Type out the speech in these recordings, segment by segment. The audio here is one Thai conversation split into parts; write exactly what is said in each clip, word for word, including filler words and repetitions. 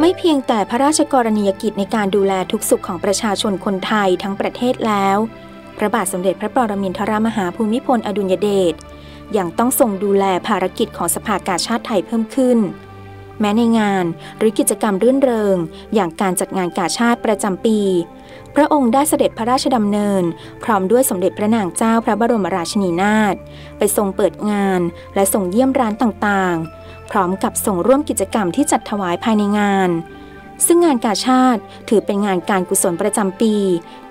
ไม่เพียงแต่พระราชกรณียกิจในการดูแลทุกสุขของประชาชนคนไทยทั้งประเทศแล้วพระบาทสมเด็จพระปรมินทรมหาภูมิพลอดุลยเดชยังต้องทรงดูแลภารกิจของสภากาชาดไทยเพิ่มขึ้นแม้ในงานหรือกิจกรรมรื่นเริงอย่างการจัดงานกาชาดประจำปีพระองค์ได้เสด็จพระราชดำเนินพร้อมด้วยสมเด็จพระนางเจ้าพระบรมราชินีนาถไปทรงเปิดงานและส่งเยี่ยมร้านต่างๆพร้อมกับส่งร่วมกิจกรรมที่จัดถวายภายในงานซึ่งงานกาชาดถือเป็นงานการกุศลประจำปี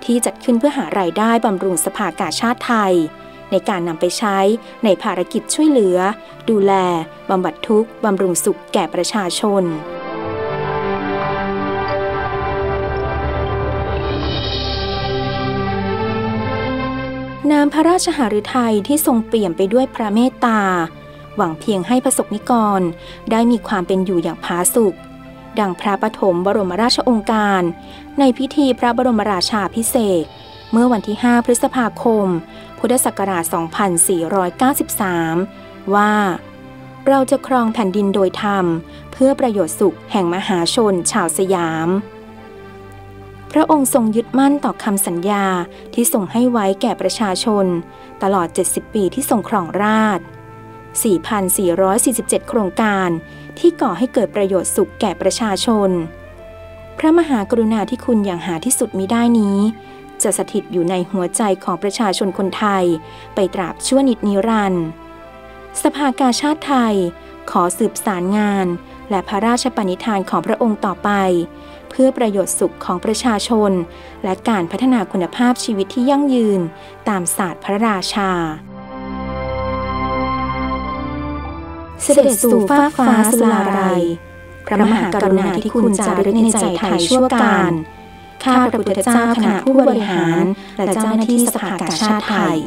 ที่จัดขึ้นเพื่อหารายได้บำรุงสภากาชาดไทยในการนำไปใช้ในภารกิจช่วยเหลือดูแลบำบัดทุกข์บำรุงสุขแก่ประชาชนน้ำพระราชหฤทัยที่ทรงเปี่ยมไปด้วยพระเมตตาหวังเพียงให้ประสบนิกรได้มีความเป็นอยู่อย่างผาสุกดังพระปฐมบรมราชโองการในพิธีพระบรมราชาภิเษกเมื่อวันที่ห้าพฤษภาคมพุทธศักราชสองพันสี่ร้อยเก้าสิบสามว่าเราจะครองแผ่นดินโดยธรรมเพื่อประโยชน์สุขแห่งมหาชนชาวสยามพระองค์ทรงยึดมั่นต่อคำสัญญาที่ทรงให้ไว้แก่ประชาชนตลอดเจ็ดสิบปีที่ทรงครองราชย์ สี่พันสี่ร้อยสี่สิบเจ็ด โครงการที่ก่อให้เกิดประโยชน์สุขแก่ประชาชนพระมหากรุณาธิคุณอย่างหาที่สุดมิได้นี้จะสถิตอยู่ในหัวใจของประชาชนคนไทยไปตราบชั่วนิจนิรันดร์สภากาชาดไทยขอสืบสารงานและพระราชปณิธานของพระองค์ต่อไปเพื่อประโยชน์สุขของประชาชนและการพัฒนาคุณภาพชีวิตที่ยั่งยืนตามศาสตร์พระราชาเสด็จสู่ฟ้าฟ้าสุราลัยพระมหากรุณาธิคุณจารึกในใจไทยชั่วกาลข้าพระพุทธเจ้าคณะผู้บริหารและเจ้าหน้าที่สภากาชาดไทย